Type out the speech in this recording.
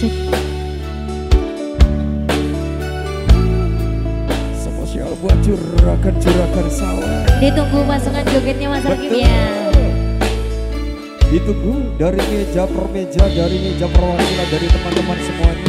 Asik. Spesial buat juragan-juragan sawah. Ditunggu pasangan jogetnya Mas Arkim ya. Ditunggu dari meja per meja, dari meja perwakilan, dari teman-teman semuanya.